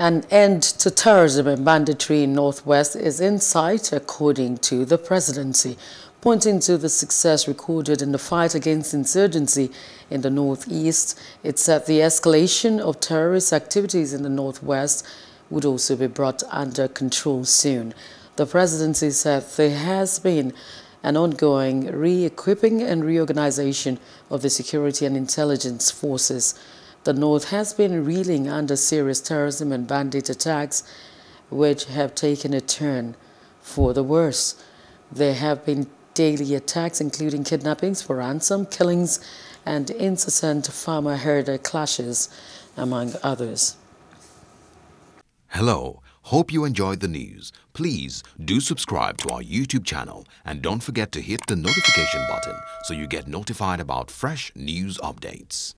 An end to terrorism and banditry in Northwest is in sight, according to the presidency, pointing to the success recorded in the fight against insurgency in the Northeast. It said the escalation of terrorist activities in the Northwest would also be brought under control soon. The presidency said there has been an ongoing re-equipping and reorganization of the security and intelligence forces. The North has been reeling under serious terrorism and bandit attacks, which have taken a turn for the worse. There have been daily attacks, including kidnappings for ransom, killings, and incessant farmer-herder clashes, among others. Hello. Hope you enjoyed the news. Please do subscribe to our YouTube channel and don't forget to hit the notification button so you get notified about fresh news updates.